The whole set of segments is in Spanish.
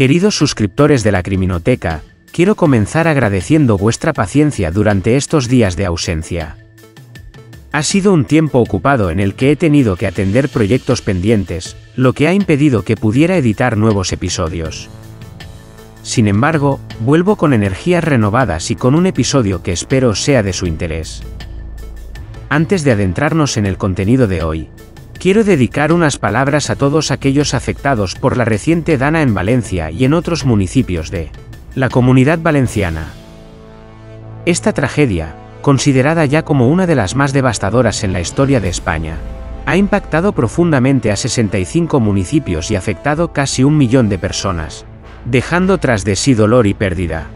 Queridos suscriptores de La Criminoteca, quiero comenzar agradeciendo vuestra paciencia durante estos días de ausencia. Ha sido un tiempo ocupado en el que he tenido que atender proyectos pendientes, lo que ha impedido que pudiera editar nuevos episodios. Sin embargo, vuelvo con energías renovadas y con un episodio que espero sea de su interés. Antes de adentrarnos en el contenido de hoy, quiero dedicar unas palabras a todos aquellos afectados por la reciente dana en Valencia y en otros municipios de la Comunidad Valenciana. Esta tragedia, considerada ya como una de las más devastadoras en la historia de España, ha impactado profundamente a 65 municipios y afectado casi 1 millón de personas, dejando tras de sí dolor y pérdida.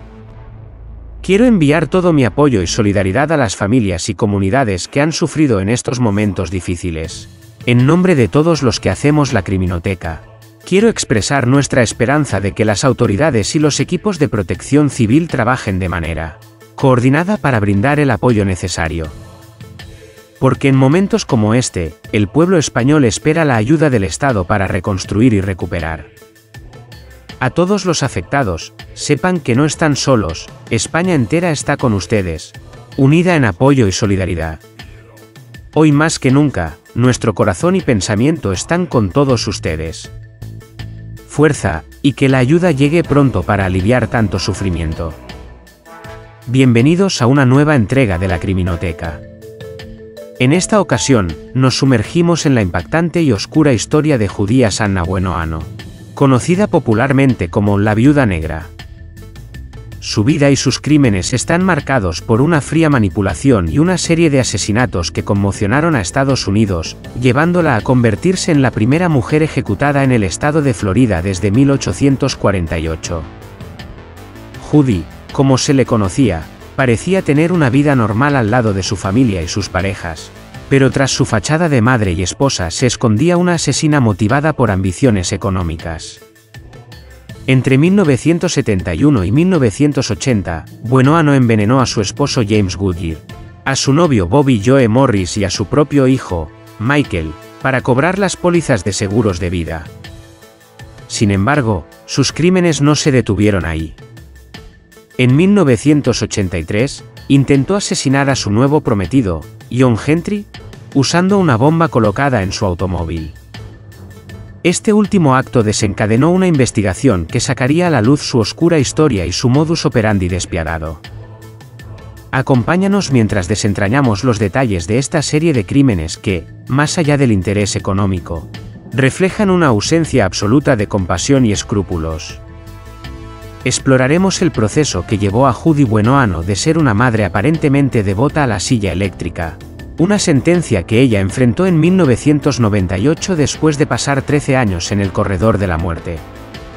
Quiero enviar todo mi apoyo y solidaridad a las familias y comunidades que han sufrido en estos momentos difíciles. En nombre de todos los que hacemos La Criminoteca, quiero expresar nuestra esperanza de que las autoridades y los equipos de protección civil trabajen de manera coordinada para brindar el apoyo necesario. Porque en momentos como este, el pueblo español espera la ayuda del Estado para reconstruir y recuperar. A todos los afectados, sepan que no están solos, España entera está con ustedes, unida en apoyo y solidaridad. Hoy más que nunca, nuestro corazón y pensamiento están con todos ustedes. Fuerza, y que la ayuda llegue pronto para aliviar tanto sufrimiento. Bienvenidos a una nueva entrega de La Criminoteca. En esta ocasión, nos sumergimos en la impactante y oscura historia de Judías Anna Buenoano, conocida popularmente como La Viuda Negra. Su vida y sus crímenes están marcados por una fría manipulación y una serie de asesinatos que conmocionaron a Estados Unidos, llevándola a convertirse en la primera mujer ejecutada en el estado de Florida desde 1848. Judy, como se le conocía, parecía tener una vida normal al lado de su familia y sus parejas, pero tras su fachada de madre y esposa se escondía una asesina motivada por ambiciones económicas. Entre 1971 y 1980, Buenoano envenenó a su esposo James Goodyear, a su novio Bobby Joe Morris y a su propio hijo, Michael, para cobrar las pólizas de seguros de vida. Sin embargo, sus crímenes no se detuvieron ahí. En 1983, intentó asesinar a su nuevo prometido, John Gentry, usando una bomba colocada en su automóvil. Este último acto desencadenó una investigación que sacaría a la luz su oscura historia y su modus operandi despiadado. Acompáñanos mientras desentrañamos los detalles de esta serie de crímenes que, más allá del interés económico, reflejan una ausencia absoluta de compasión y escrúpulos. Exploraremos el proceso que llevó a Judy Buenoano de ser una madre aparentemente devota a la silla eléctrica, una sentencia que ella enfrentó en 1998 después de pasar 13 años en el corredor de la muerte.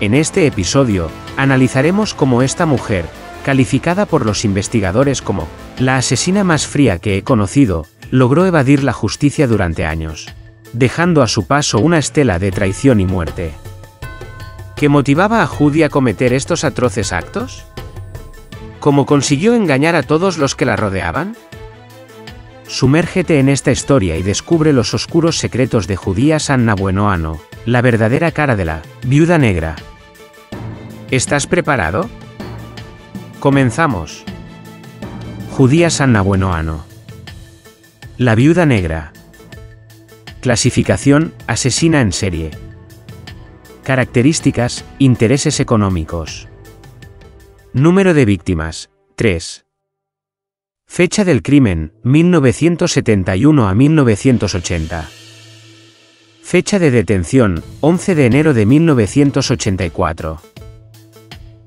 En este episodio, analizaremos cómo esta mujer, calificada por los investigadores como la asesina más fría que he conocido, logró evadir la justicia durante años, dejando a su paso una estela de traición y muerte. ¿Qué motivaba a Judy a cometer estos atroces actos? ¿Cómo consiguió engañar a todos los que la rodeaban? Sumérgete en esta historia y descubre los oscuros secretos de Judías Anna Buenoano, la verdadera cara de la Viuda Negra. ¿Estás preparado? Comenzamos. Judías Anna Buenoano. La Viuda Negra. Clasificación: asesina en serie. Características: intereses económicos. Número de víctimas: 3. Fecha del crimen: 1971 a 1980. Fecha de detención: 11 de enero de 1984.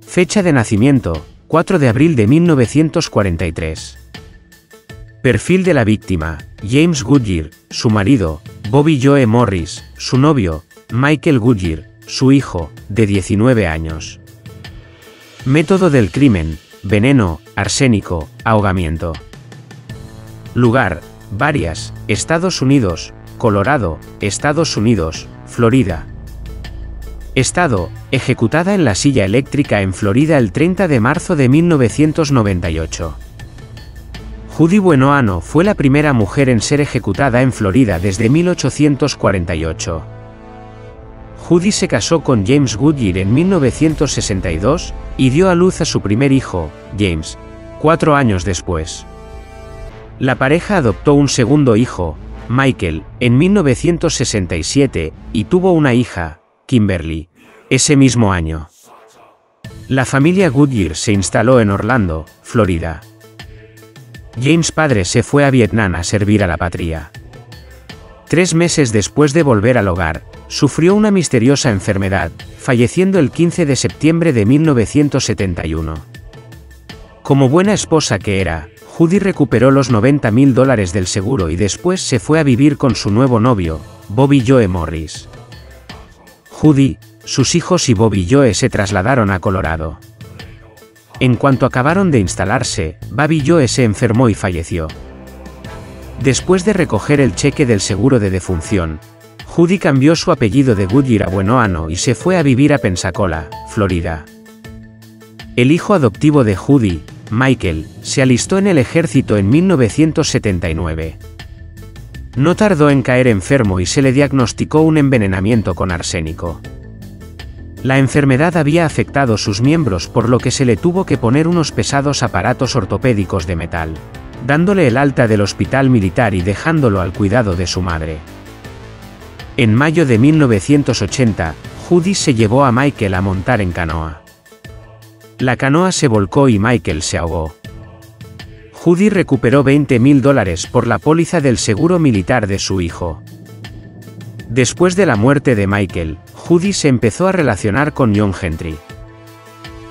Fecha de nacimiento: 4 de abril de 1943. Perfil de la víctima: James Goodyear, su marido, Bobby Joe Morris, su novio, Michael Goodyear, su hijo, de 19 años. Método del crimen: veneno, arsénico, ahogamiento. Lugar: Varias, Estados Unidos, Colorado, Estados Unidos, Florida. Estado: ejecutada en la silla eléctrica en Florida el 30 de marzo de 1998. Judy Buenoano fue la primera mujer en ser ejecutada en Florida desde 1848. Judy se casó con James Goodyear en 1962 y dio a luz a su primer hijo, James, 4 años después. La pareja adoptó un segundo hijo, Michael, en 1967 y tuvo una hija, Kimberly, ese mismo año. La familia Goodyear se instaló en Orlando, Florida. James padre se fue a Vietnam a servir a la patria. 3 meses después de volver al hogar, sufrió una misteriosa enfermedad, falleciendo el 15 de septiembre de 1971. Como buena esposa que era, Judy recuperó los $90.000 del seguro y después se fue a vivir con su nuevo novio, Bobby Joe Morris. Judy, sus hijos y Bobby Joe se trasladaron a Colorado. En cuanto acabaron de instalarse, Bobby Joe se enfermó y falleció. Después de recoger el cheque del seguro de defunción, Judy cambió su apellido de Goodyear a Buenoano y se fue a vivir a Pensacola, Florida. El hijo adoptivo de Judy, Michael, se alistó en el ejército en 1979. No tardó en caer enfermo y se le diagnosticó un envenenamiento con arsénico. La enfermedad había afectado sus miembros, por lo que se le tuvo que poner unos pesados aparatos ortopédicos de metal, dándole el alta del hospital militar y dejándolo al cuidado de su madre. En mayo de 1980, Judy se llevó a Michael a montar en canoa. La canoa se volcó y Michael se ahogó. Judy recuperó $20.000 por la póliza del seguro militar de su hijo. Después de la muerte de Michael, Judy se empezó a relacionar con John Gentry.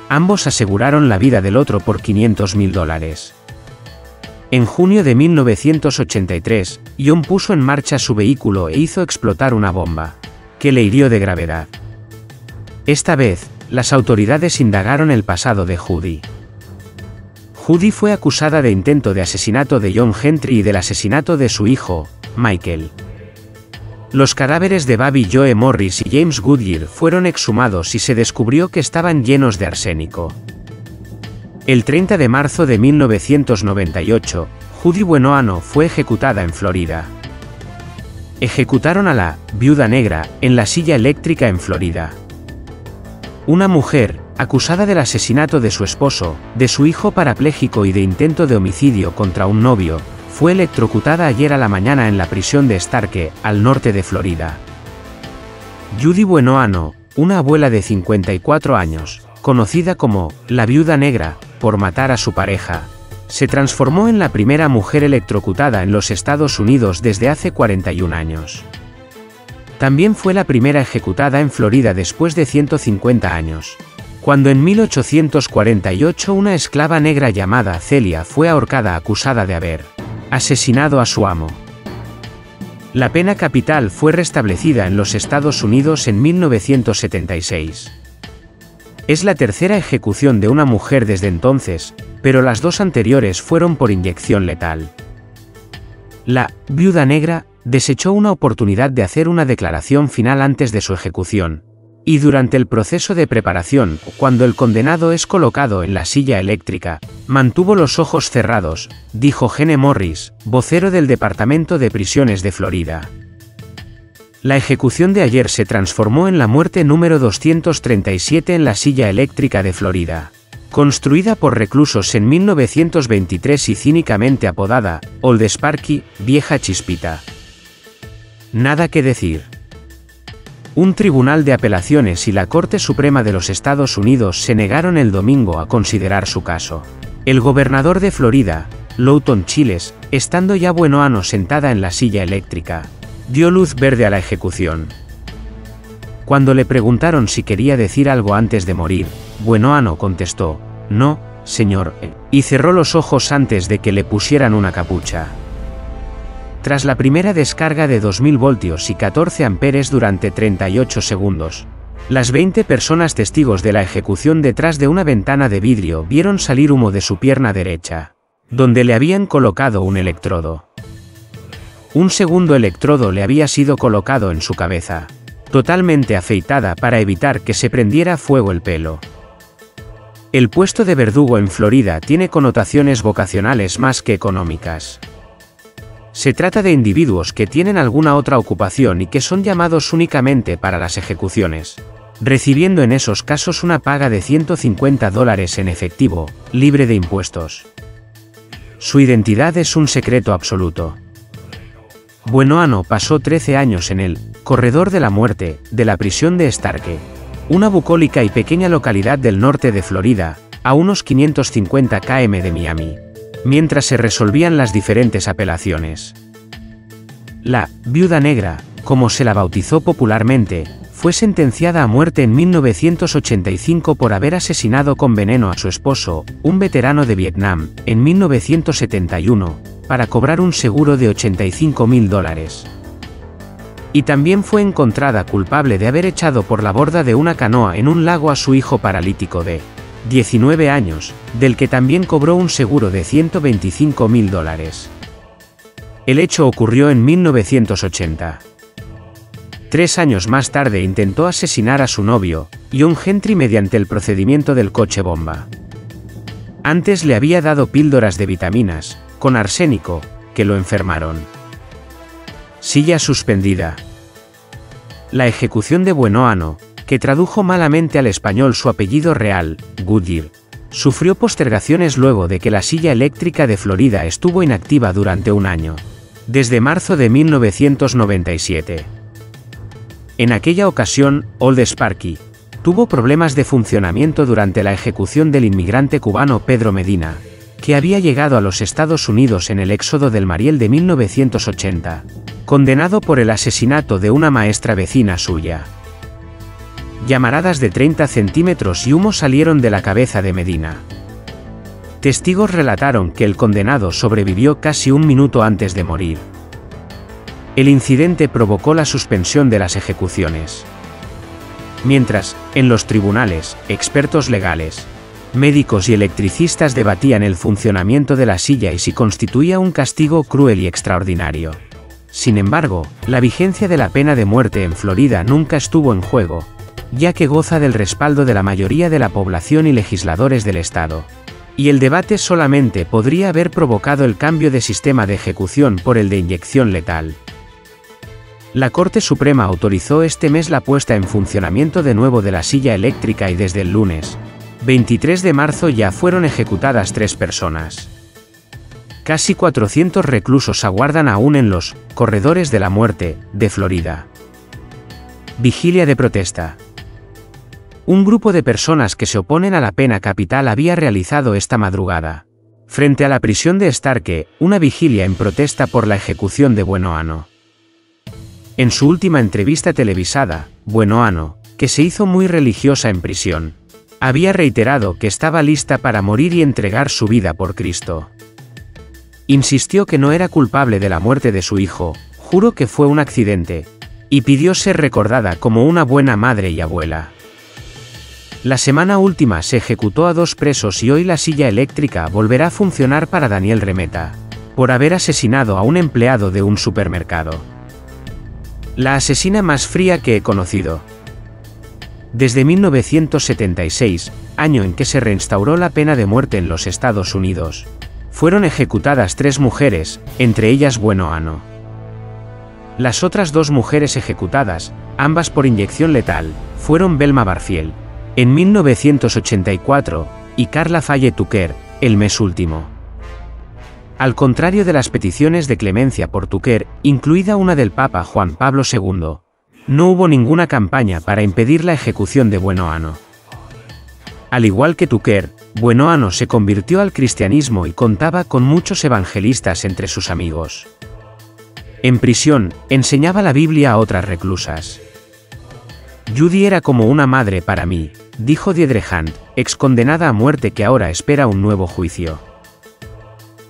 Ambos aseguraron la vida del otro por $500.000. En junio de 1983, John puso en marcha su vehículo e hizo explotar una bomba, que le hirió de gravedad. Esta vez, las autoridades indagaron el pasado de Judy. Judy fue acusada de intento de asesinato de John Gentry y del asesinato de su hijo, Michael. Los cadáveres de Bobby Joe Morris y James Goodyear fueron exhumados y se descubrió que estaban llenos de arsénico. El 30 de marzo de 1998, Judy Buenoano fue ejecutada en Florida. Ejecutaron a la Viuda Negra en la silla eléctrica en Florida. Una mujer, acusada del asesinato de su esposo, de su hijo parapléjico y de intento de homicidio contra un novio, fue electrocutada ayer a la mañana en la prisión de Starke, al norte de Florida. Judy Buenoano, una abuela de 54 años, conocida como la Viuda Negra, por matar a su pareja, se transformó en la primera mujer electrocutada en los Estados Unidos desde hace 41 años. También fue la primera ejecutada en Florida después de 150 años, cuando en 1848 una esclava negra llamada Celia fue ahorcada acusada de haber asesinado a su amo. La pena capital fue restablecida en los Estados Unidos en 1976. Es la tercera ejecución de una mujer desde entonces, pero las dos anteriores fueron por inyección letal. La Viuda Negra desechó una oportunidad de hacer una declaración final antes de su ejecución, y durante el proceso de preparación, cuando el condenado es colocado en la silla eléctrica, mantuvo los ojos cerrados, dijo Gene Morris, vocero del Departamento de Prisiones de Florida. La ejecución de ayer se transformó en la muerte número 237 en la silla eléctrica de Florida, construida por reclusos en 1923 y cínicamente apodada Old Sparky, vieja chispita. Nada que decir. Un tribunal de apelaciones y la Corte Suprema de los Estados Unidos se negaron el domingo a considerar su caso. El gobernador de Florida, Lawton Chiles, estando ya Buenoano sentada en la silla eléctrica, dio luz verde a la ejecución. Cuando le preguntaron si quería decir algo antes de morir, Buenoano contestó, «No, señor», y cerró los ojos antes de que le pusieran una capucha. Tras la primera descarga de 2000 voltios y 14 amperes durante 38 segundos, las 20 personas testigos de la ejecución detrás de una ventana de vidrio vieron salir humo de su pierna derecha, donde le habían colocado un electrodo. Un segundo electrodo le había sido colocado en su cabeza, totalmente afeitada para evitar que se prendiera fuego el pelo. El puesto de verdugo en Florida tiene connotaciones vocacionales más que económicas. Se trata de individuos que tienen alguna otra ocupación y que son llamados únicamente para las ejecuciones, recibiendo en esos casos una paga de $150 en efectivo, libre de impuestos. Su identidad es un secreto absoluto. Buenoano pasó 13 años en el Corredor de la Muerte, de la prisión de Starke, una bucólica y pequeña localidad del norte de Florida, a unos 550 km de Miami, mientras se resolvían las diferentes apelaciones. La Viuda Negra, como se la bautizó popularmente, fue sentenciada a muerte en 1985 por haber asesinado con veneno a su esposo, un veterano de Vietnam, en 1971, para cobrar un seguro de $85.000. Y también fue encontrada culpable de haber echado por la borda de una canoa en un lago a su hijo paralítico de 19 años, del que también cobró un seguro de $125.000. El hecho ocurrió en 1980. 3 años más tarde intentó asesinar a su novio, John Gentry, mediante el procedimiento del coche bomba. Antes le había dado píldoras de vitaminas, con arsénico, que lo enfermaron. Silla suspendida. La ejecución de Buenoano, que tradujo malamente al español su apellido real, Goodyear, sufrió postergaciones luego de que la silla eléctrica de Florida estuvo inactiva durante un año, desde marzo de 1997. En aquella ocasión, Old Sparky tuvo problemas de funcionamiento durante la ejecución del inmigrante cubano Pedro Medina, que había llegado a los Estados Unidos en el éxodo del Mariel de 1980, condenado por el asesinato de una maestra vecina suya. Llamaradas de 30 centímetros y humo salieron de la cabeza de Medina. Testigos relataron que el condenado sobrevivió casi un minuto antes de morir. El incidente provocó la suspensión de las ejecuciones. Mientras, en los tribunales, expertos legales, médicos y electricistas debatían el funcionamiento de la silla y si constituía un castigo cruel y extraordinario. Sin embargo, la vigencia de la pena de muerte en Florida nunca estuvo en juego, ya que goza del respaldo de la mayoría de la población y legisladores del estado. Y el debate solamente podría haber provocado el cambio de sistema de ejecución por el de inyección letal. La Corte Suprema autorizó este mes la puesta en funcionamiento de nuevo de la silla eléctrica y desde el lunes, 23 de marzo, ya fueron ejecutadas 3 personas. Casi 400 reclusos aguardan aún en los corredores de la muerte de Florida. Vigilia de protesta. Un grupo de personas que se oponen a la pena capital había realizado esta madrugada, frente a la prisión de Starke, una vigilia en protesta por la ejecución de Buenoano. En su última entrevista televisada, Buenoano, que se hizo muy religiosa en prisión, había reiterado que estaba lista para morir y entregar su vida por Cristo. Insistió que no era culpable de la muerte de su hijo, juró que fue un accidente, y pidió ser recordada como una buena madre y abuela. La semana última se ejecutó a 2 presos y hoy la silla eléctrica volverá a funcionar para Daniel Remeta, por haber asesinado a un empleado de un supermercado. La asesina más fría que he conocido. Desde 1976, año en que se reinstauró la pena de muerte en los Estados Unidos, fueron ejecutadas 3 mujeres, entre ellas Buenoano. Las otras 2 mujeres ejecutadas, ambas por inyección letal, fueron Velma Barfield, en 1984, y Carla Faye Tucker, el mes último. Al contrario de las peticiones de clemencia por Tucker, incluida una del Papa Juan Pablo II, no hubo ninguna campaña para impedir la ejecución de Buenoano. Al igual que Tucker, Buenoano se convirtió al cristianismo y contaba con muchos evangelistas entre sus amigos. En prisión, enseñaba la Biblia a otras reclusas. Judy era como una madre para mí, dijo Diedre Hunt, ex condenada a muerte que ahora espera un nuevo juicio.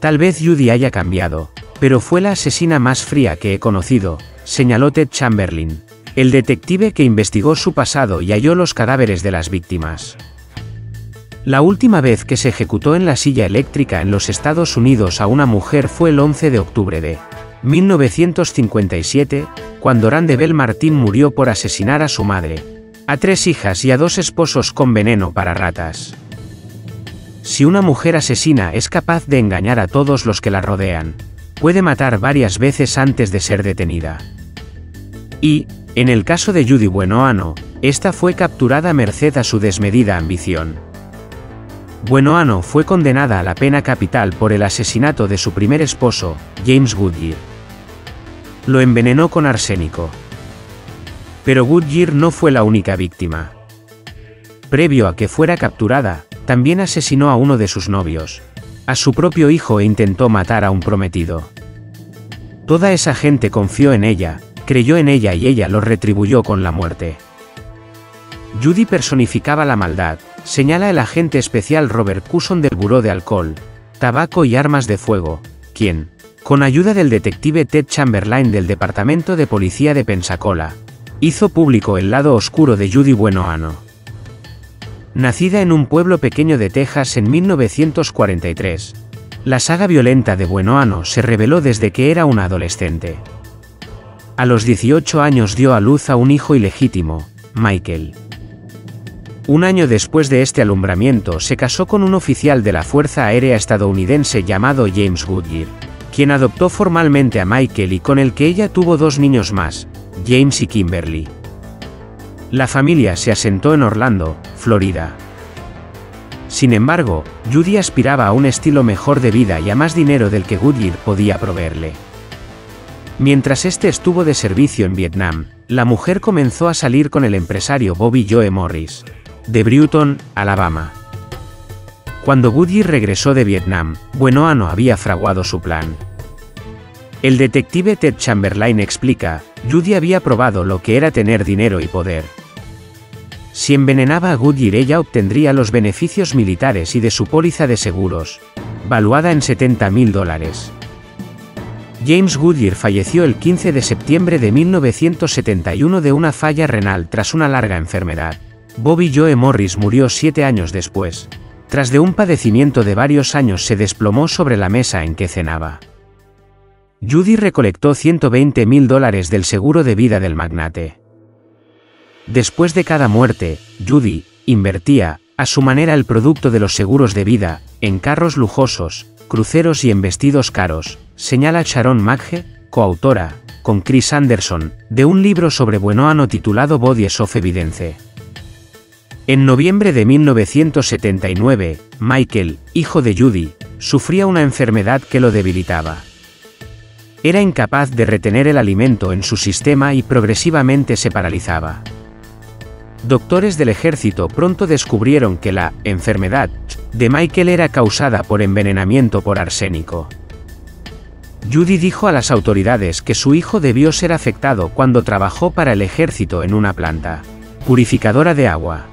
Tal vez Judy haya cambiado, pero fue la asesina más fría que he conocido, señaló Ted Chamberlain, el detective que investigó su pasado y halló los cadáveres de las víctimas. La última vez que se ejecutó en la silla eléctrica en los Estados Unidos a una mujer fue el 11 de octubre de 1957, cuando Rhonda Bell Martin murió por asesinar a su madre, a 3 hijas y a 2 esposos con veneno para ratas. Si una mujer asesina es capaz de engañar a todos los que la rodean, puede matar varias veces antes de ser detenida. Y, en el caso de Judy Buenoano, esta fue capturada merced a su desmedida ambición. Buenoano fue condenada a la pena capital por el asesinato de su primer esposo, James Goodyear. Lo envenenó con arsénico. Pero Goodyear no fue la única víctima. Previo a que fuera capturada, también asesinó a uno de sus novios, a su propio hijo e intentó matar a un prometido. Toda esa gente confió en ella, creyó en ella y ella lo retribuyó con la muerte. Judy personificaba la maldad, señala el agente especial Robert Cousson del Buró de Alcohol, Tabaco y Armas de Fuego, quien, con ayuda del detective Ted Chamberlain del Departamento de Policía de Pensacola, hizo público el lado oscuro de Judy Buenoano. Nacida en un pueblo pequeño de Texas en 1943, la saga violenta de Buenoano se reveló desde que era una adolescente. A los 18 años dio a luz a un hijo ilegítimo, Michael. Un año después de este alumbramiento se casó con un oficial de la Fuerza Aérea estadounidense llamado James Goodyear, quien adoptó formalmente a Michael y con el que ella tuvo dos niños más, James y Kimberly. La familia se asentó en Orlando, Florida. Sin embargo, Judy aspiraba a un estilo mejor de vida y a más dinero del que Goodyear podía proveerle. Mientras este estuvo de servicio en Vietnam, la mujer comenzó a salir con el empresario Bobby Joe Morris, de Brewton, Alabama. Cuando Goodyear regresó de Vietnam, Buenoano había fraguado su plan. El detective Ted Chamberlain explica, Judy había probado lo que era tener dinero y poder. Si envenenaba a Goodyear ella obtendría los beneficios militares y de su póliza de seguros, valuada en $70.000. James Goodyear falleció el 15 de septiembre de 1971 de una falla renal tras una larga enfermedad. Bobby Joe Morris murió 7 años después. Tras de un padecimiento de varios años se desplomó sobre la mesa en que cenaba. Judy recolectó $120.000 del seguro de vida del magnate. Después de cada muerte, Judy invertía, a su manera, el producto de los seguros de vida, en carros lujosos, cruceros y en vestidos caros, señala Sharon McGee, coautora, con Chris Anderson, de un libro sobre Buenoano titulado Bodies of Evidence. En noviembre de 1979, Michael, hijo de Judy, sufría una enfermedad que lo debilitaba. Era incapaz de retener el alimento en su sistema y progresivamente se paralizaba. Doctores del ejército pronto descubrieron que la enfermedad de Michael era causada por envenenamiento por arsénico. Judy dijo a las autoridades que su hijo debió ser afectado cuando trabajó para el ejército en una planta purificadora de agua.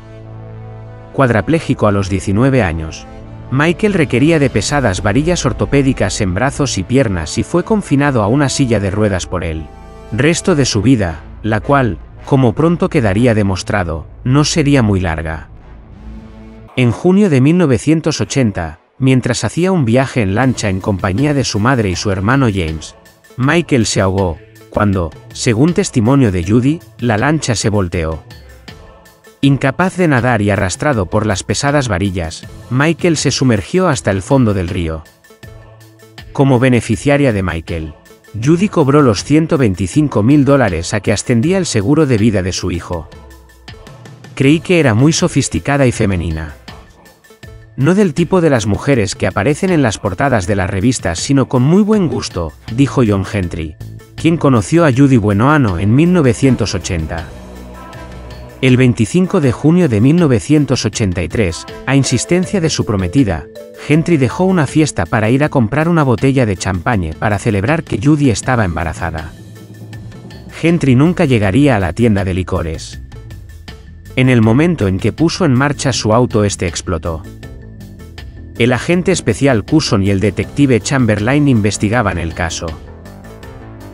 Cuadrapléjico a los 19 años. Michael requería de pesadas varillas ortopédicas en brazos y piernas y fue confinado a una silla de ruedas por el resto de su vida, la cual, como pronto quedaría demostrado, no sería muy larga. En junio de 1980, mientras hacía un viaje en lancha en compañía de su madre y su hermano James, Michael se ahogó, cuando, según testimonio de Judy, la lancha se volteó. Incapaz de nadar y arrastrado por las pesadas varillas, Michael se sumergió hasta el fondo del río. Como beneficiaria de Michael, Judy cobró los $125.000 a que ascendía el seguro de vida de su hijo. Creí que era muy sofisticada y femenina. No del tipo de las mujeres que aparecen en las portadas de las revistas, sino con muy buen gusto, dijo John Gentry, quien conoció a Judy Buenoano en 1980. El 25 de junio de 1983, a insistencia de su prometida, Gentry dejó una fiesta para ir a comprar una botella de champaña para celebrar que Judy estaba embarazada. Gentry nunca llegaría a la tienda de licores. En el momento en que puso en marcha su auto, este explotó. El agente especial Cousson y el detective Chamberlain investigaban el caso.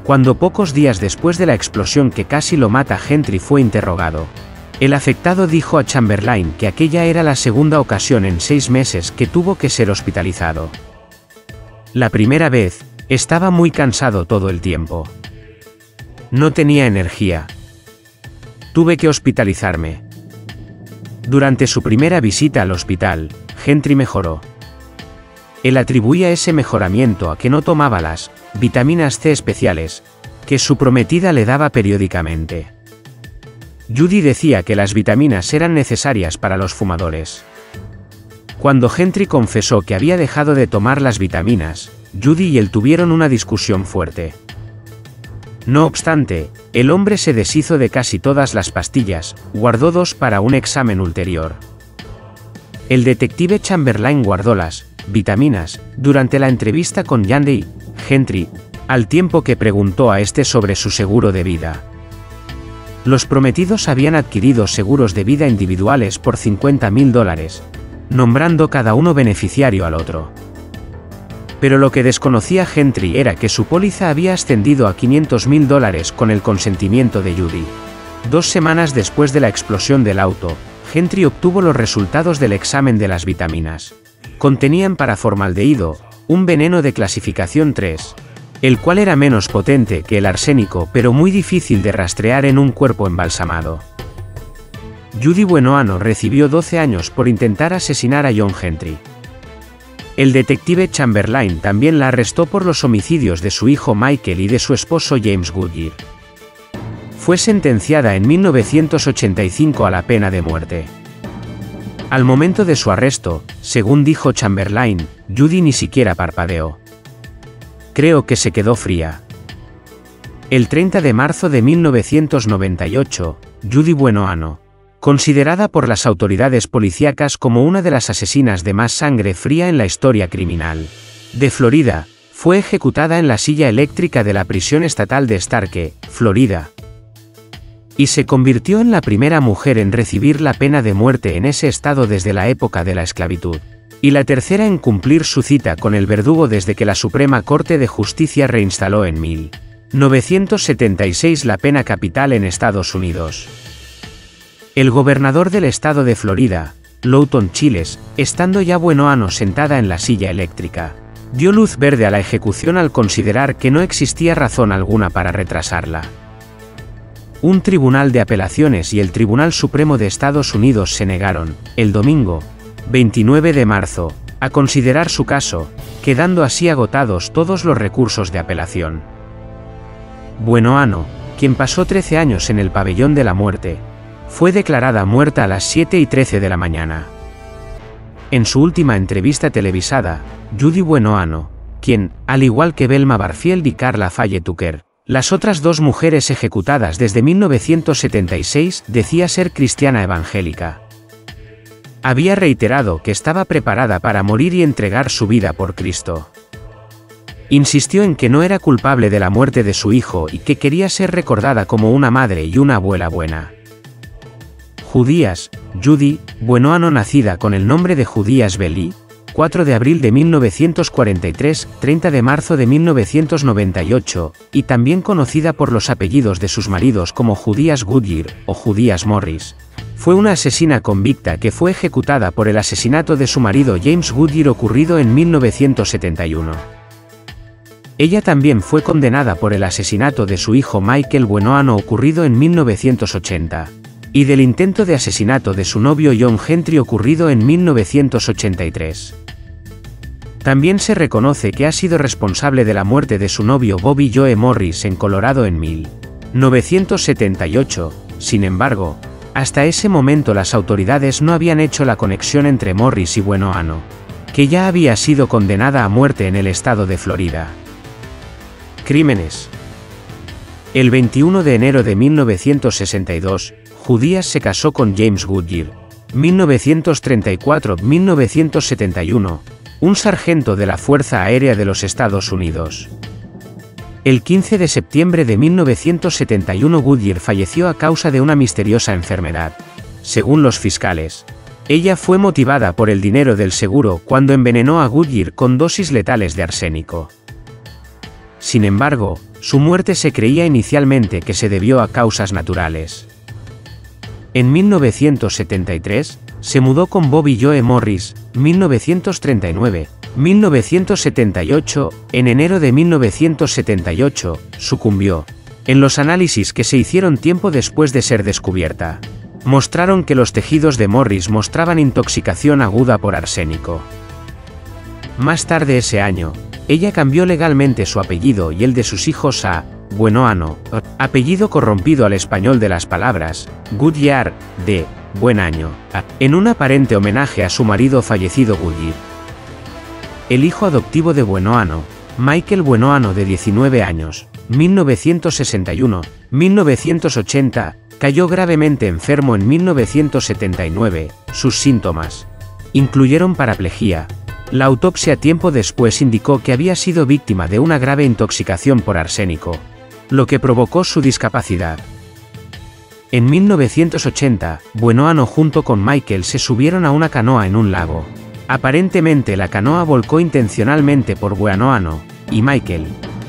Cuando pocos días después de la explosión que casi lo mata, Gentry fue interrogado, el afectado dijo a Chamberlain que aquella era la segunda ocasión en 6 meses que tuvo que ser hospitalizado. La primera vez, estaba muy cansado todo el tiempo. No tenía energía. Tuve que hospitalizarme. Durante su primera visita al hospital, Gentry mejoró. Él atribuía ese mejoramiento a que no tomaba las vitaminas C especiales que su prometida le daba periódicamente. Judy decía que las vitaminas eran necesarias para los fumadores. Cuando Gentry confesó que había dejado de tomar las vitaminas, Judy y él tuvieron una discusión fuerte. No obstante, el hombre se deshizo de casi todas las pastillas, guardó dos para un examen ulterior. El detective Chamberlain guardó las vitaminas durante la entrevista con Jandy Gentry, al tiempo que preguntó a este sobre su seguro de vida. Los prometidos habían adquirido seguros de vida individuales por $50.000, nombrando cada uno beneficiario al otro. Pero lo que desconocía Gentry era que su póliza había ascendido a $500.000 con el consentimiento de Judy. 2 semanas después de la explosión del auto, Gentry obtuvo los resultados del examen de las vitaminas. Contenían paraformaldehído, un veneno de clasificación 3, el cual era menos potente que el arsénico pero muy difícil de rastrear en un cuerpo embalsamado. Judy Buenoano recibió 12 años por intentar asesinar a John Gentry. El detective Chamberlain también la arrestó por los homicidios de su hijo Michael y de su esposo James Goodyear. Fue sentenciada en 1985 a la pena de muerte. Al momento de su arresto, según dijo Chamberlain, Judy ni siquiera parpadeó. Creo que se quedó fría. El 30 de marzo de 1998, Judy Buenoano, considerada por las autoridades policíacas como una de las asesinas de más sangre fría en la historia criminal de Florida, fue ejecutada en la silla eléctrica de la prisión estatal de Starke, Florida, y se convirtió en la primera mujer en recibir la pena de muerte en ese estado desde la época de la esclavitud, y la tercera en cumplir su cita con el verdugo desde que la Suprema Corte de Justicia reinstaló en 1976 la pena capital en Estados Unidos. El gobernador del estado de Florida, Lawton Chiles, estando ya Buenoano sentada en la silla eléctrica, dio luz verde a la ejecución al considerar que no existía razón alguna para retrasarla. Un tribunal de apelaciones y el Tribunal Supremo de Estados Unidos se negaron, el domingo, 29 de marzo, a considerar su caso, quedando así agotados todos los recursos de apelación. Buenoano, quien pasó 13 años en el pabellón de la muerte, fue declarada muerta a las 7:13 de la mañana. En su última entrevista televisada, Judy Buenoano, quien, al igual que Velma Barfield y Carla Faye Tucker, las otras dos mujeres ejecutadas desde 1976, decía ser cristiana evangélica. Había reiterado que estaba preparada para morir y entregar su vida por Cristo. Insistió en que no era culpable de la muerte de su hijo y que quería ser recordada como una madre y una abuela buena. Judías, Judy Buenoano, nacida con el nombre de Judías Belli, 4 de abril de 1943, 30 de marzo de 1998, y también conocida por los apellidos de sus maridos como Judías Goodyear o Judías Morris, fue una asesina convicta que fue ejecutada por el asesinato de su marido James Goodyear ocurrido en 1971. Ella también fue condenada por el asesinato de su hijo Michael Buenoano ocurrido en 1980. Y del intento de asesinato de su novio John Gentry ocurrido en 1983. También se reconoce que ha sido responsable de la muerte de su novio Bobby Joe Morris en Colorado en 1978, sin embargo, hasta ese momento las autoridades no habían hecho la conexión entre Morris y Buenoano, que ya había sido condenada a muerte en el estado de Florida. Crímenes. El 21 de enero de 1962, Judías se casó con James Goodyear, 1934-1971, un sargento de la Fuerza Aérea de los Estados Unidos. El 15 de septiembre de 1971 Goodyear falleció a causa de una misteriosa enfermedad. Según los fiscales, ella fue motivada por el dinero del seguro cuando envenenó a Goodyear con dosis letales de arsénico. Sin embargo, su muerte se creía inicialmente que se debió a causas naturales. En 1973, se mudó con Bobby Joe Morris, 1939-1978, en enero de 1978, sucumbió. En los análisis que se hicieron tiempo después de ser descubierta, mostraron que los tejidos de Morris mostraban intoxicación aguda por arsénico. Más tarde ese año, ella cambió legalmente su apellido y el de sus hijos a Buenoano, apellido corrompido al español de las palabras Goodyear, de buen año, en un aparente homenaje a su marido fallecido Goodyear. El hijo adoptivo de Buenoano, Michael Buenoano, de 19 años, 1961-1980, cayó gravemente enfermo en 1979, sus síntomas incluyeron paraplegia. La autopsia tiempo después indicó que había sido víctima de una grave intoxicación por arsénico, lo que provocó su discapacidad. En 1980, Buenoano junto con Michael se subieron a una canoa en un lago. Aparentemente la canoa volcó intencionalmente por Buenoano y Michael,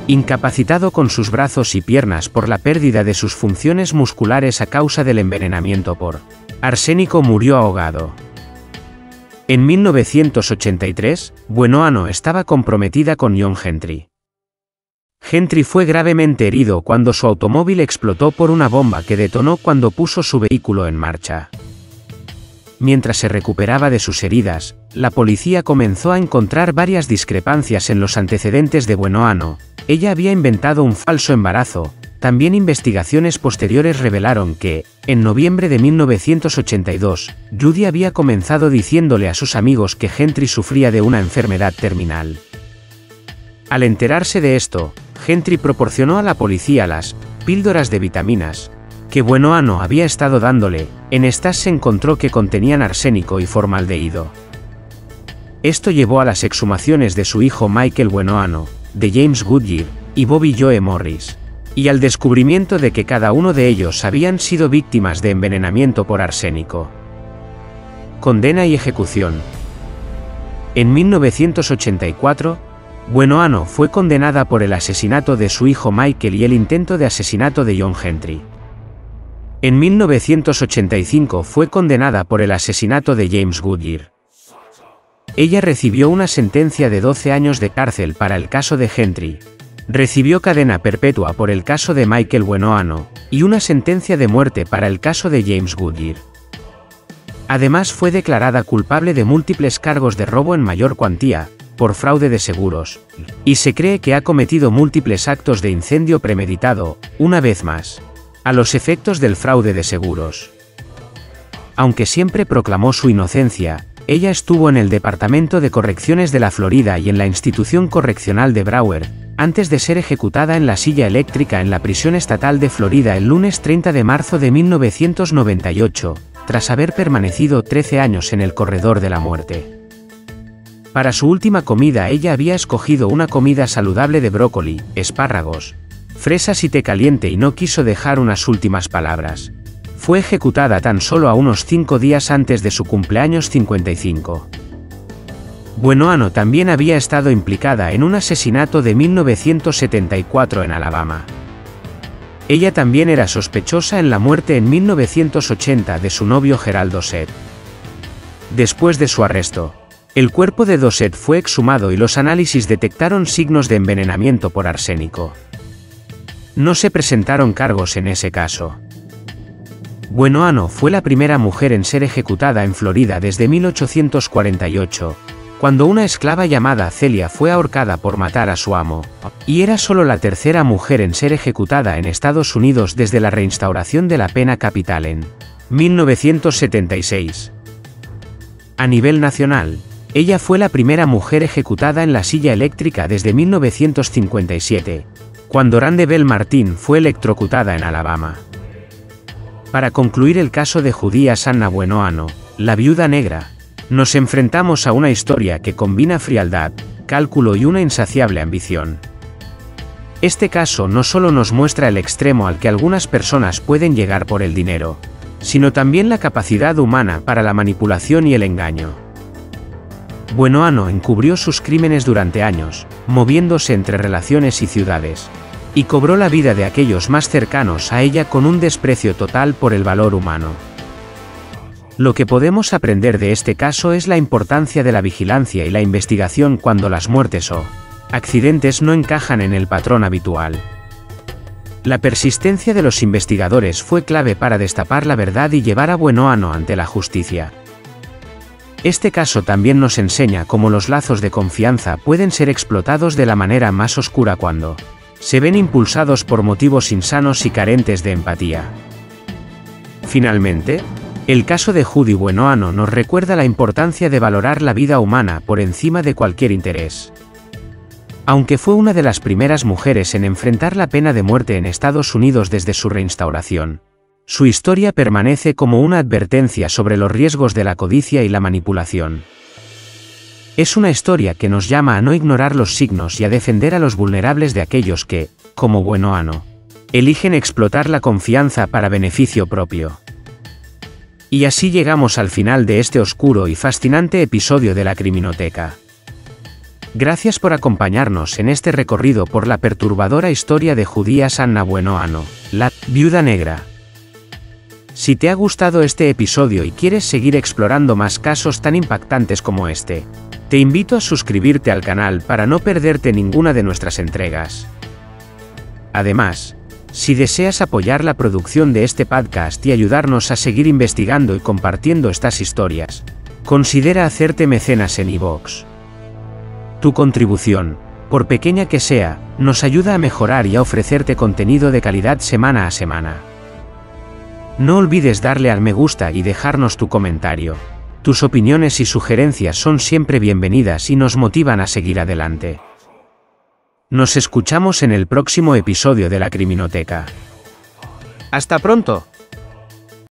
incapacitado con sus brazos y piernas por la pérdida de sus funciones musculares a causa del envenenamiento por arsénico, murió ahogado. En 1983, Buenoano estaba comprometida con John Gentry. Gentry fue gravemente herido cuando su automóvil explotó por una bomba que detonó cuando puso su vehículo en marcha. Mientras se recuperaba de sus heridas, la policía comenzó a encontrar varias discrepancias en los antecedentes de Buenoano. Ella había inventado un falso embarazo. También investigaciones posteriores revelaron que, en noviembre de 1982, Judy había comenzado diciéndole a sus amigos que Gentry sufría de una enfermedad terminal. Al enterarse de esto, Gentry proporcionó a la policía las píldoras de vitaminas que Buenoano había estado dándole. En estas se encontró que contenían arsénico y formaldehído. Esto llevó a las exhumaciones de su hijo Michael Buenoano, de James Goodyear y Bobby Joe Morris, y al descubrimiento de que cada uno de ellos habían sido víctimas de envenenamiento por arsénico. Condena y ejecución. En 1984, Buenoano fue condenada por el asesinato de su hijo Michael y el intento de asesinato de John Gentry. En 1985 fue condenada por el asesinato de James Goodyear. Ella recibió una sentencia de 12 años de cárcel para el caso de Gentry. Recibió cadena perpetua por el caso de Michael Buenoano, y una sentencia de muerte para el caso de James Goodyear. Además fue declarada culpable de múltiples cargos de robo en mayor cuantía, por fraude de seguros, y se cree que ha cometido múltiples actos de incendio premeditado, una vez más, a los efectos del fraude de seguros. Aunque siempre proclamó su inocencia, ella estuvo en el Departamento de Correcciones de la Florida y en la Institución Correccional de Broward, antes de ser ejecutada en la silla eléctrica en la prisión estatal de Florida el lunes 30 de marzo de 1998, tras haber permanecido 13 años en el corredor de la muerte. Para su última comida ella había escogido una comida saludable de brócoli, espárragos, fresas y té caliente y no quiso dejar unas últimas palabras. Fue ejecutada tan solo a unos 5 días antes de su cumpleaños 55. Buenoano también había estado implicada en un asesinato de 1974 en Alabama. Ella también era sospechosa en la muerte en 1980 de su novio Gerald Dossett. Después de su arresto, el cuerpo de Dossett fue exhumado y los análisis detectaron signos de envenenamiento por arsénico. No se presentaron cargos en ese caso. Buenoano fue la primera mujer en ser ejecutada en Florida desde 1848. Cuando una esclava llamada Celia fue ahorcada por matar a su amo, y era solo la tercera mujer en ser ejecutada en Estados Unidos desde la reinstauración de la pena capital en 1976. A nivel nacional, ella fue la primera mujer ejecutada en la silla eléctrica desde 1957, cuando Rhonda Bell Martin fue electrocutada en Alabama. Para concluir el caso de Judías Anna Buenoano, la viuda negra, nos enfrentamos a una historia que combina frialdad, cálculo y una insaciable ambición. Este caso no solo nos muestra el extremo al que algunas personas pueden llegar por el dinero, sino también la capacidad humana para la manipulación y el engaño. Buenoano encubrió sus crímenes durante años, moviéndose entre relaciones y ciudades, y cobró la vida de aquellos más cercanos a ella con un desprecio total por el valor humano. Lo que podemos aprender de este caso es la importancia de la vigilancia y la investigación cuando las muertes o accidentes no encajan en el patrón habitual. La persistencia de los investigadores fue clave para destapar la verdad y llevar a Buenoano ante la justicia. Este caso también nos enseña cómo los lazos de confianza pueden ser explotados de la manera más oscura cuando se ven impulsados por motivos insanos y carentes de empatía. Finalmente, el caso de Judy Buenoano nos recuerda la importancia de valorar la vida humana por encima de cualquier interés. Aunque fue una de las primeras mujeres en enfrentar la pena de muerte en Estados Unidos desde su reinstauración, su historia permanece como una advertencia sobre los riesgos de la codicia y la manipulación. Es una historia que nos llama a no ignorar los signos y a defender a los vulnerables de aquellos que, como Buenoano, eligen explotar la confianza para beneficio propio. Y así llegamos al final de este oscuro y fascinante episodio de La Criminoteca. Gracias por acompañarnos en este recorrido por la perturbadora historia de Judías Anna Buenoano, la Viuda Negra. Si te ha gustado este episodio y quieres seguir explorando más casos tan impactantes como este, te invito a suscribirte al canal para no perderte ninguna de nuestras entregas. Además, si deseas apoyar la producción de este podcast y ayudarnos a seguir investigando y compartiendo estas historias, considera hacerte mecenas en iVoox. Tu contribución, por pequeña que sea, nos ayuda a mejorar y a ofrecerte contenido de calidad semana a semana. No olvides darle al me gusta y dejarnos tu comentario. Tus opiniones y sugerencias son siempre bienvenidas y nos motivan a seguir adelante. Nos escuchamos en el próximo episodio de La Criminoteca. ¡Hasta pronto!